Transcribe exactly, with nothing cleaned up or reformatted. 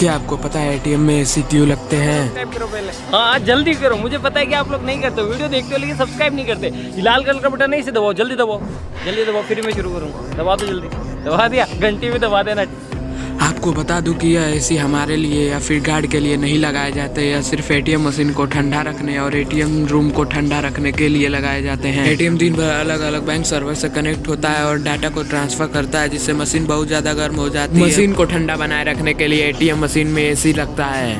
क्या आपको पता है एटीएम में ऐसे क्यों लगते हैं? हाँ जल्दी करो, मुझे पता है कि आप लोग नहीं करते, वीडियो देखते हो लेकिन सब्सक्राइब नहीं करते। लाल कलर का बटन नहीं, इसे दबाओ, जल्दी दबाओ जल्दी दबाओ, फिर मैं शुरू करूँगा। दबा दो जल्दी, दबा दिया, घंटी भी दबा देना। आपको बता दूं कि यह एसी हमारे लिए या फिर गार्ड के लिए नहीं लगाए जाते, या सिर्फ एटीएम मशीन को ठंडा रखने और एटीएम रूम को ठंडा रखने के लिए लगाए जाते हैं। एटीएम दिन भर अलग अलग बैंक सर्वर से कनेक्ट होता है और डाटा को ट्रांसफर करता है, जिससे मशीन बहुत ज्यादा गर्म हो जाती है। मशीन को ठंडा बनाए रखने के लिए एटीएम मशीन में एसी लगता है।